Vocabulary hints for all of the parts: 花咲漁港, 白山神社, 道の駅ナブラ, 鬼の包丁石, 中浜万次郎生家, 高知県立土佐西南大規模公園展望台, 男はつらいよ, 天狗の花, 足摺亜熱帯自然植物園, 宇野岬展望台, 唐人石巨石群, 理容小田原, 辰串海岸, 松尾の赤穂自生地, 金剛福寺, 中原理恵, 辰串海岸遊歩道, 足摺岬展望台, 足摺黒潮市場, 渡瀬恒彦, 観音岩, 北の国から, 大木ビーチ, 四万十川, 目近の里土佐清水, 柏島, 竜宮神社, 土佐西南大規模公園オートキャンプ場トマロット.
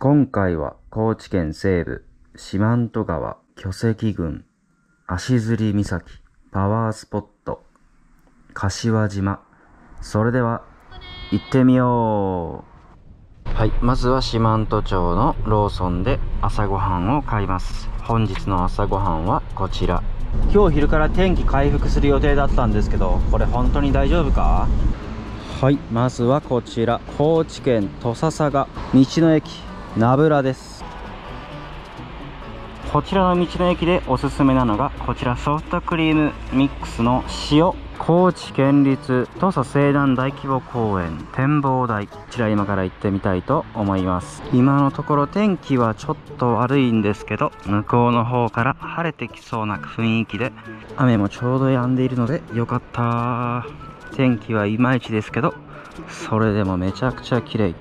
今回は高知県西部、四万十川巨石群、足摺岬、パワースポット、柏島。それでは、行ってみよう。はい、まずは四万十町のローソンで朝ごはんを買います。本日の朝ごはんはこちら。今日昼から天気回復する予定だったんですけど、これ本当に大丈夫か？はい、まずはこちら、高知県土佐佐賀、道の駅ナブラです。こちらの道の駅でおすすめなのがこちらソフトクリームミックスの塩。高知県立土佐西南大規模公園展望台、こちら今から行ってみたいと思います。今のところ天気はちょっと悪いんですけど、向こうの方から晴れてきそうな雰囲気で、雨もちょうど止んでいるのでよかった。天気はいまいちですけど、それでもめちゃくちゃ綺麗。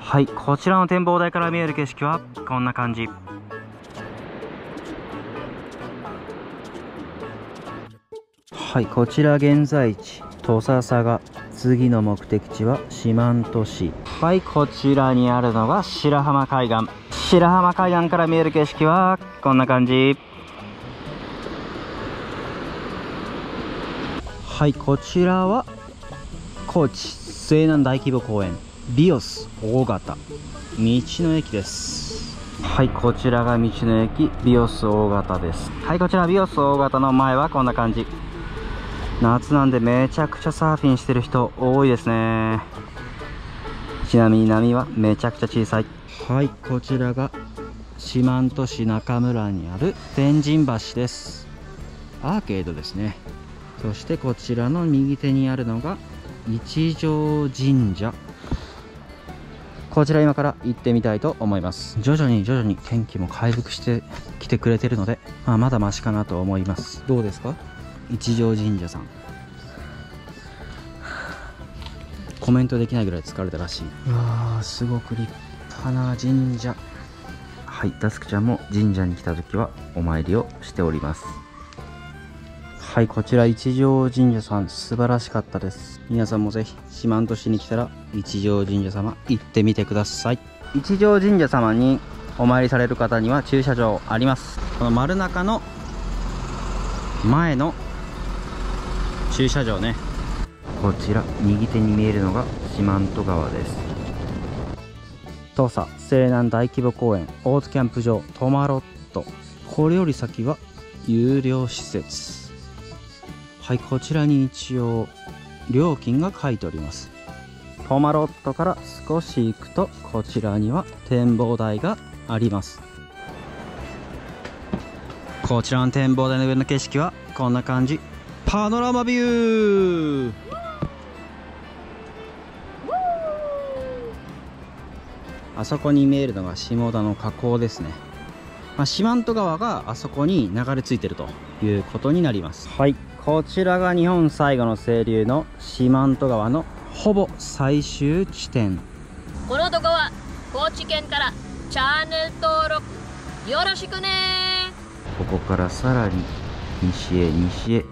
はい、こちらの展望台から見える景色はこんな感じ。はい、こちら現在地土佐佐賀、次の目的地は四万十市。はい、こちらにあるのが白浜海岸。白浜海岸から見える景色はこんな感じ。はい、こちらは高知西南大規模公園ビオス大型、道の駅です。はい、こちらが道の駅ビオス大型です。はい、こちらビオス大型の前はこんな感じ。夏なんでめちゃくちゃサーフィンしてる人多いですね。ちなみに波はめちゃくちゃ小さい。はい、こちらが四万十市中村にある天神橋です。アーケードですね。そしてこちらの右手にあるのが一条神社。こちら今から行ってみたいと思います。徐々に天気も回復してきてくれてるので、まだマシかなと思います。どうですか一条神社さん。コメントできないぐらい疲れたらしい。わあ、すごく立派な神社。はい、ダスクちゃんも神社に来た時はお参りをしております。はい、こちら一条神社さん素晴らしかったです。皆さんもぜひ四万十市に来たら一条神社様行ってみてください。一条神社様にお参りされる方には駐車場あります。この丸中の前の駐車場ね。こちら右手に見えるのが四万十川です。土佐西南大規模公園オートキャンプ場トマロット、これより先は有料施設。はい、こちらに一応料金が書いております。トマロットから少し行くとこちらには展望台があります。こちらの展望台の上の景色はこんな感じ。パノラマビュー。あそこに見えるのが下田の河口ですね。四万十川があそこに流れ着いてるということになります。はい、こちらが日本最後の清流の四万十川のほぼ最終地点。この動画は高知県からチャンネル登録よろしくね。ここからさらに西へ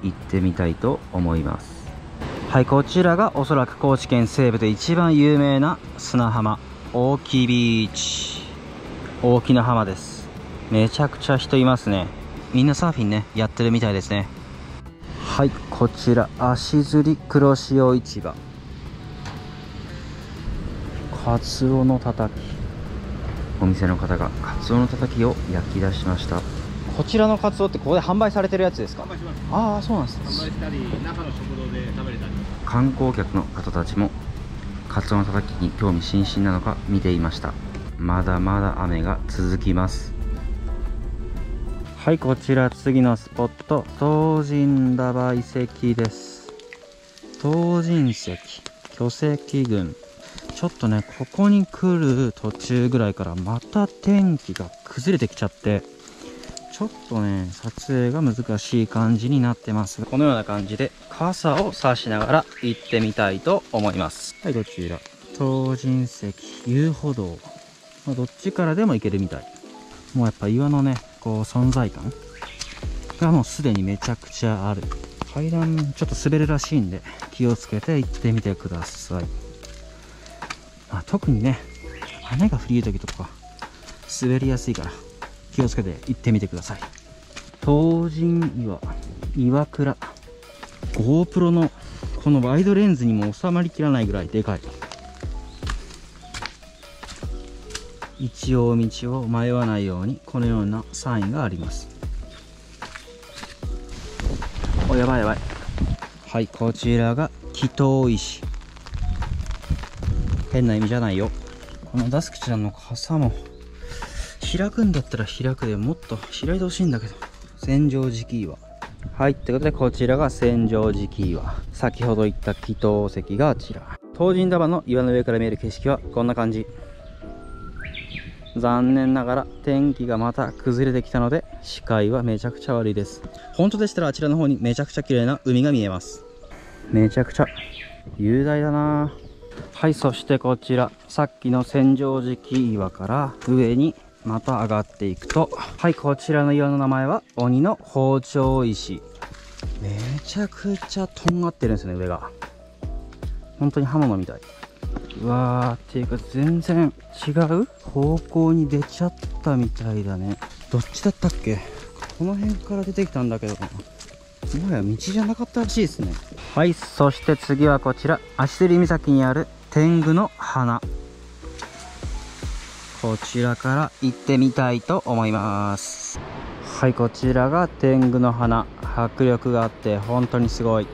行ってみたいと思います。はい、こちらがおそらく高知県西部で一番有名な砂浜大木ビーチ、大木の浜です。めちゃくちゃ人いますね。みんなサーフィンね、やってるみたいですね。はい、こちら足摺黒潮市場、カツオのたたき。お店の方がカツオのたたきを焼き出しました。こちらのカツオってここで販売されてるやつですか？ああ、そうなんですね。販売したり、中の食堂で食べれたり。観光客の方たちもカツオのたたきに興味津々なのか見ていました。まだまだ雨が続きます。はい、こちら次のスポット唐人沢遺跡です。唐人石巨石群。ちょっとね、ここに来る途中ぐらいからまた天気が崩れてきちゃって、ちょっとね、撮影が難しい感じになってます。このような感じで傘を差しながら行ってみたいと思います。はい、こちら唐人石遊歩道、どっちからでも行けるみたい。もうやっぱ岩のね、こう存在感がもうすでにめちゃくちゃある。階段ちょっと滑るらしいんで気をつけて行ってみてください。特にね、雨が降りる時とか滑りやすいから気をつけて行ってみてください。東神岩、岩倉、 GoPro のこのワイドレンズにも収まりきらないぐらいでかい。一応道を迷わないようにこのようなサインがあります。お、やばいやばい。はい、こちらが木頭石。変な意味じゃないよ。このダスクちゃんの傘も開くんだったら開くで、もっと開いてほしいんだけど。千畳敷岩。はい、ということでこちらが千畳敷岩。先ほど言った木頭石があちら。東神束の岩の上から見える景色はこんな感じ。残念ながら天気がまた崩れてきたので視界はめちゃくちゃ悪いです。本当でしたらあちらの方にめちゃくちゃ綺麗な海が見えます。めちゃくちゃ雄大だな。はい、そしてこちらさっきの千畳敷岩から上にまた上がっていくと、はい、こちらの岩の名前は鬼の包丁石。めちゃくちゃとんがってるんですね、上が。本当に刃物みたい。うわー、っていうか全然違う方向に出ちゃったみたいだね。どっちだったっけ。この辺から出てきたんだけど、もはや道じゃなかったらしいですね。はい、そして次はこちら足摺岬にある天狗の花。こちらから行ってみたいと思います。はい、こちらが天狗の花。迫力があって本当にすごい。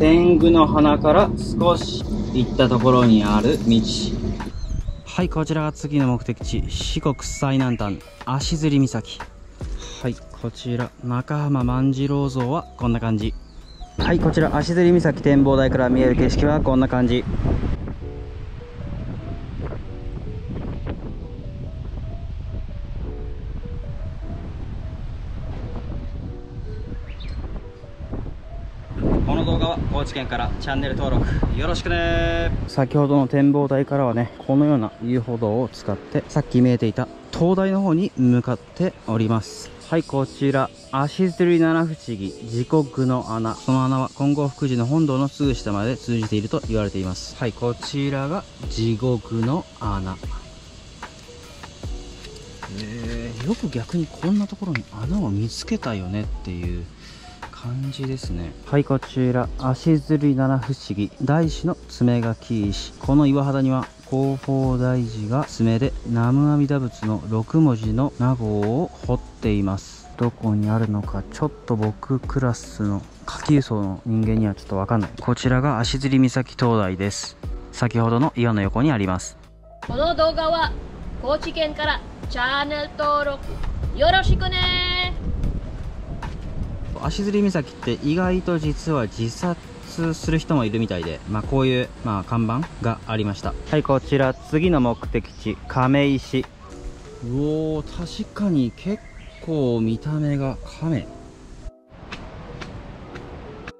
天狗の花から少し行ったところにある道。はい、こちらが次の目的地、四国最南端足摺岬。はい、こちら中浜万次郎像はこんな感じ。はい、こちら足摺岬展望台から見える景色はこんな感じ。高知県からチャンネル登録よろしくね。先ほどの展望台からはね、このような遊歩道を使ってさっき見えていた灯台の方に向かっております。はい、こちら足摺七不思議地獄の穴。その穴は金剛福寺の本堂のすぐ下まで通じていると言われています。はい、こちらが地獄の穴。よく逆にこんなところに穴を見つけたよねっていう感じですね。はい、こちら足摺七不思議大師の爪書き石。この岩肌には弘法大師が爪で南無阿弥陀仏の6文字の名号を彫っています。どこにあるのかちょっと僕クラスの下級層の人間にはちょっと分かんない。こちらが足摺岬灯台です。先ほどの岩の横にあります。この動画は高知県からチャンネル登録よろしくね。足摺岬って意外と実は自殺する人もいるみたいで、まあ、こういう、看板がありました。はい、こちら次の目的地亀石。うおー、確かに結構見た目が亀。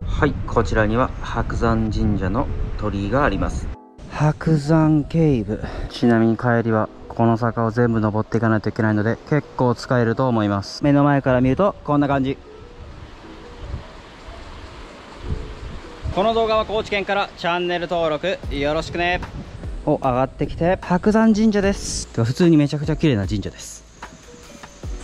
はい、こちらには白山神社の鳥居があります。白山ケイブ。ちなみに帰りはこの坂を全部登っていかないといけないので結構使えると思います。目の前から見るとこんな感じ。この動画は高知県からチャンネル登録よろしくね。お、上がってきて白山神社です。普通にめちゃくちゃ綺麗な神社です。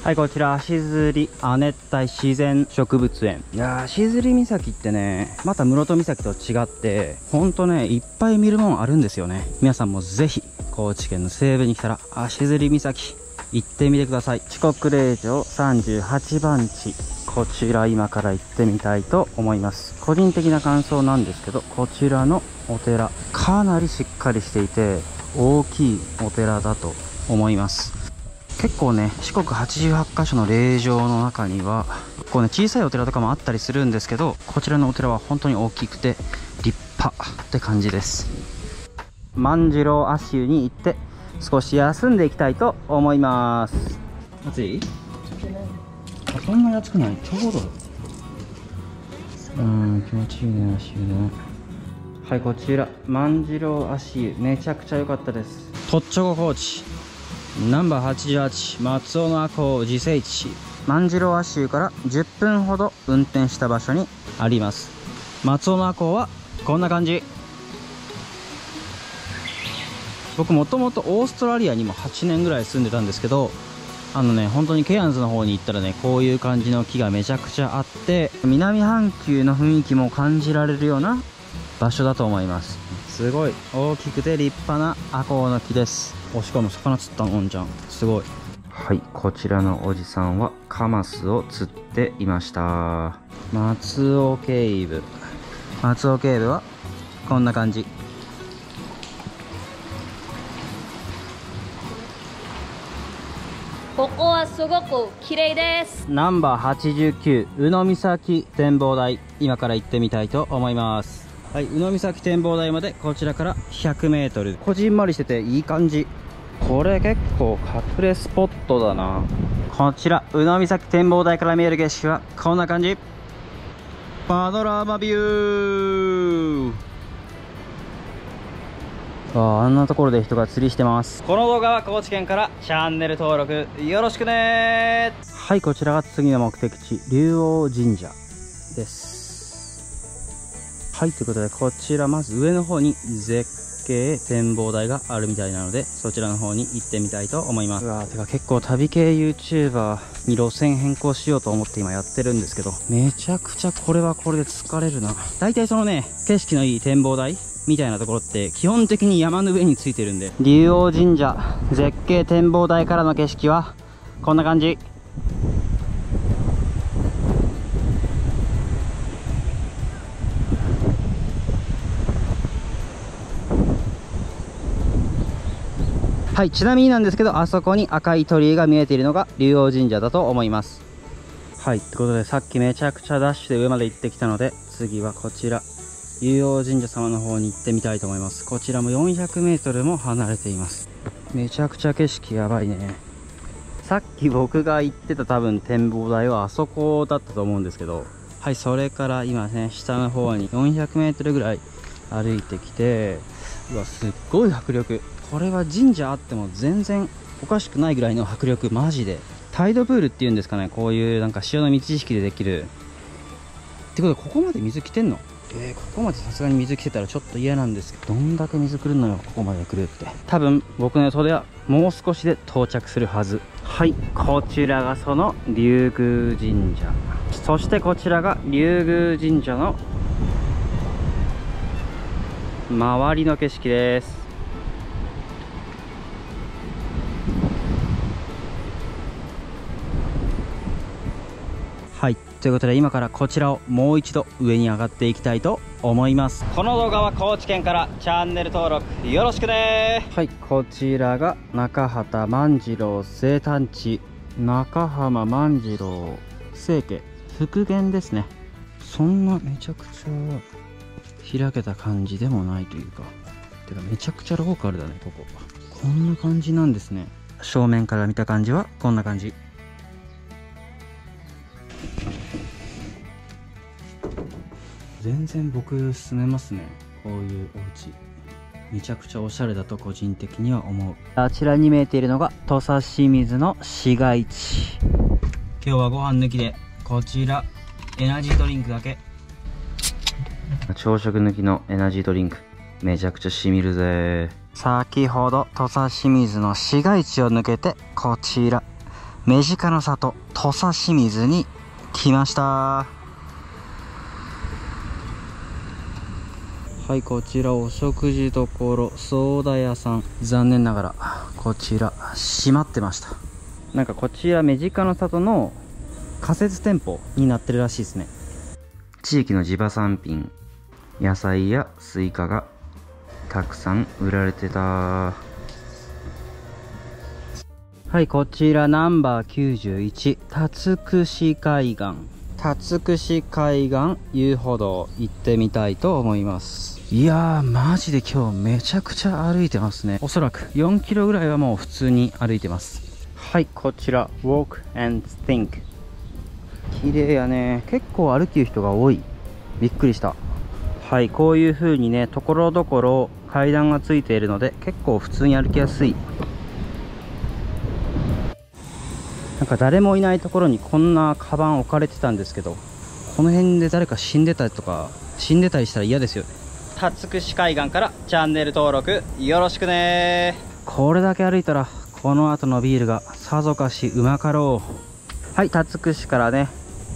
はい、こちら足摺亜熱帯自然植物園。いや、足摺岬ってね、また室戸岬と違ってほんとね、いっぱい見るもんあるんですよね。皆さんもぜひ高知県の西部に来たら足摺岬行ってみてください。四国霊場38番地。こちら今から行ってみたいと思います。個人的な感想なんですけど、こちらのお寺かなりしっかりしていて大きいお寺だと思います。結構ね、四国88カ所の霊場の中にはこうね、小さいお寺とかもあったりするんですけど、こちらのお寺は本当に大きくて立派って感じです。万次郎足湯に行って少し休んでいきたいと思います。暑い？そんなに暑くない、ちょうど。気持ちいいね、足湯ね。はい、こちら万次郎足湯めちゃくちゃ良かったです。とっちょこ高知ナンバー88松尾の赤穂自生地。万次郎足湯から10分ほど運転した場所にあります。松尾の赤穂はこんな感じ。僕もともとオーストラリアにも8年ぐらい住んでたんですけど、本当にケアンズの方に行ったらね、こういう感じの木がめちゃくちゃあって、南半球の雰囲気も感じられるような場所だと思います。すごい大きくて立派なアコウの木です。おしかも魚釣ったのんちゃんすごい。はい、こちらのおじさんはカマスを釣っていました。松尾ケイブ、松尾ケイブはこんな感じ。ここはすごく綺麗です。ナンバー89宇野岬展望台、今から行ってみたいと思います。はい、宇野岬展望台までこちらから 100m、 こじんまりしてていい感じ。これ結構隠れスポットだな。こちら宇野岬展望台から見える景色はこんな感じ。パノラマビュー。あんなところで人が釣りしてます。この動画は高知県からチャンネル登録よろしくね。はい、こちらが次の目的地竜王神社です。はい、ということでこちらまず上の方に絶景展望台があるみたいなので、そちらの方に行ってみたいと思います。うわー、てか結構旅系 YouTuber に路線変更しようと思って今やってるんですけど、めちゃくちゃこれはこれで疲れるな。大体そのね、景色のいい展望台みたいなところって基本的に山の上についてるんで、竜王神社絶景展望台からの景色はこんな感じ。はい、ちなみになんですけど、あそこに赤い鳥居が見えているのが竜王神社だと思います。はい、ということでさっきめちゃくちゃダッシュで上まで行ってきたので、次はこちら竜王神社様の方に行ってみたいと思います。こちらも 400m も離れています。めちゃくちゃ景色やばいね。さっき僕が行ってた多分展望台はあそこだったと思うんですけど、はい、それから今ね、下の方に 400m ぐらい歩いてきて、うわ、すっごい迫力。これは神社あっても全然おかしくないぐらいの迫力、マジで。タイドプールっていうんですかね、こういうなんか潮の満ち引きでできる。ってことはここまで水来てんの？ここまでさすがに水来てたらちょっと嫌なんですけど、どんだけ水来るのよ、ここまで来るって。多分僕の予想ではもう少しで到着するはず。はい、こちらがその竜宮神社、そしてこちらが竜宮神社の周りの景色です。はい、ということで今からこちらをもう一度上に上がっていきたいと思います。この動画は高知県からチャンネル登録よろしくね。はい、こちらが中畑万次郎生誕地、中浜万次郎生家、復元ですね。そんなめちゃくちゃ開けた感じでもないというか、てかめちゃくちゃローカルだね、ここ。こんな感じなんですね。正面から見た感じはこんな感じ。全然僕住めますね、こういうお家。めちゃくちゃおしゃれだと個人的には思う。あちらに見えているのが土佐清水の市街地。今日はご飯抜きでこちらエナジードリンクだけ。朝食抜きのエナジードリンクめちゃくちゃしみるぜ。先ほど土佐清水の市街地を抜けてこちら目近の里土佐清水に来ました。はい、こちらお食事どころソーダ屋さん、残念ながらこちら閉まってました。なんかこちら目近の里の仮設店舗になってるらしいですね。地域の地場産品、野菜やスイカがたくさん売られてた。はい、こちらナンバー91辰串海岸、辰串海岸遊歩道行ってみたいと思います。いやー、マジで今日めちゃくちゃ歩いてますね。おそらく4キロぐらいはもう普通に歩いてます。はい、こちら Walk and Think、 綺麗やね。結構歩きる人が多い、びっくりした。はい、こういう風にね、ところどころ階段がついているので結構普通に歩きやすい。なんか誰もいないところにこんなカバン置かれてたんですけど、この辺で誰か死んでたりしたら嫌ですよね。辰串海岸からチャンネル登録よろしくね。これだけ歩いたらこの後のビールがさぞかしうまかろう。はい、辰串からね、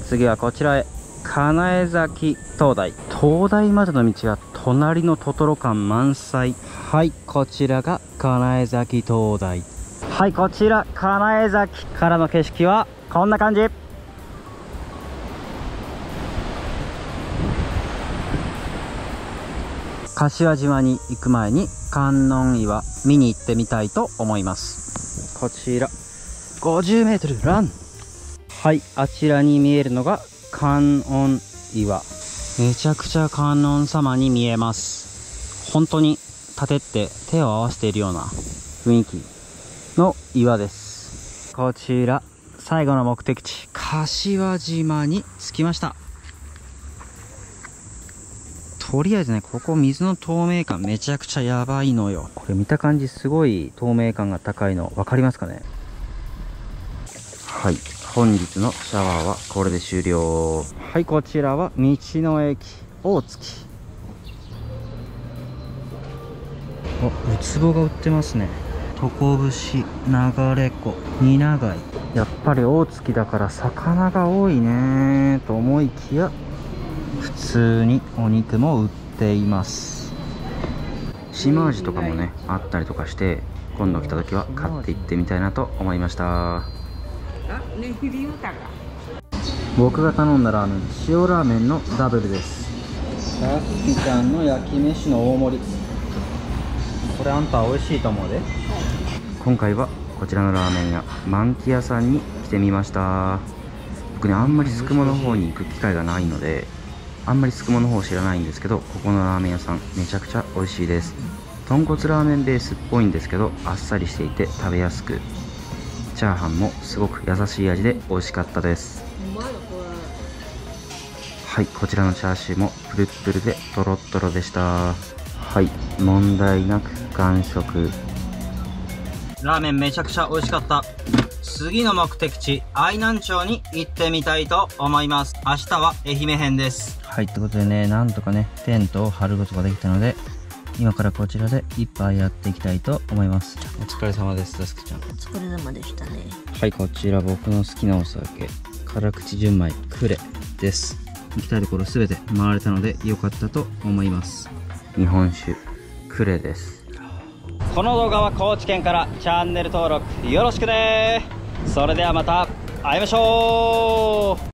次はこちらへ、金江崎灯台。灯台までの道は隣のトトロ感満載。はい、こちらが金江崎灯台。はい、こちら金江崎からの景色はこんな感じ。柏島に行く前に観音岩見に行ってみたいと思います。こちら 50m ラン。はい、あちらに見えるのが観音岩。めちゃくちゃ観音様に見えます。本当に立てって手を合わせているような雰囲気の岩です。こちら最後の目的地柏島に着きました。とりあえずね、ここ水の透明感めちゃくちゃやばいのよ。これ見た感じすごい透明感が高いの分かりますかね。はい、本日のシャワーはこれで終了。はい、こちらは道の駅大月。あ、ウツボが売ってますね。トコブシ、流れ子、ニナガイ。やっぱり大月だから魚が多いねと思いきや、普通にお肉も売っています。島味とかもねあったりとかして、今度来た時は買っていってみたいなと思いました。僕が頼んだラーメン、塩ラーメンのダブルです。さつきちゃんの焼き飯の大盛り、これあんた美味しいと思うで、はい、今回はこちらのラーメン屋満喜屋さんに来てみました。僕ね、あんまりすくもの方に行く機会がないので、あんまりすくもの方知らないんですけど、ここのラーメン屋さんめちゃくちゃ美味しいです。豚骨ラーメンベースっぽいんですけど、あっさりしていて食べやすく、チャーハンもすごく優しい味で美味しかったです。はい、こちらのチャーシューもプルップルでトロットロでした。はい、問題なく完食。ラーメンめちゃくちゃ美味しかった。次の目的地愛南町に行ってみたいと思います。明日は愛媛編です。はい、ということでね、なんとかねテントを張ることができたので、今からこちらで一杯やっていきたいと思います。お疲れ様です、たすきちゃん。お疲れ様でしたね。はい、こちら僕の好きなお酒、辛口純米クレです。行きたいところ全て回れたので良かったと思います。日本酒クレです。この動画は高知県から、チャンネル登録よろしくね。それではまた会いましょう。